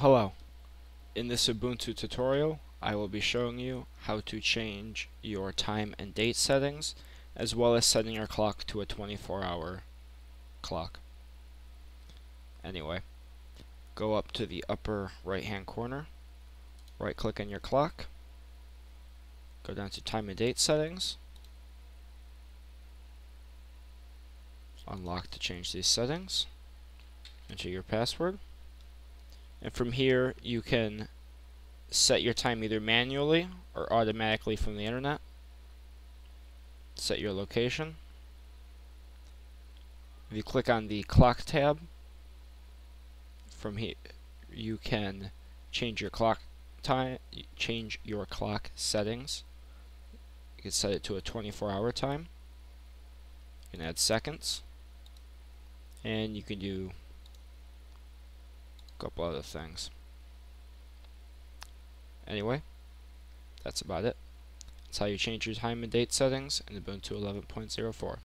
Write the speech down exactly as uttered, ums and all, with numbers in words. Hello. In this Ubuntu tutorial, I will be showing you how to change your time and date settings, as well as setting your clock to a twenty-four hour clock. Anyway, go up to the upper right hand corner, right click on your clock, go down to time and date settings, unlock to change these settings, enter your password. And from here you can set your time either manually or automatically from the internet. Set your location. If you click on the clock tab, from here you can change your clock time, change your clock settings. You can set it to a twenty-four hour time. You can add seconds, and you can do couple other things. Anyway, that's about it. That's how you change your time and date settings in Ubuntu eleven point oh four.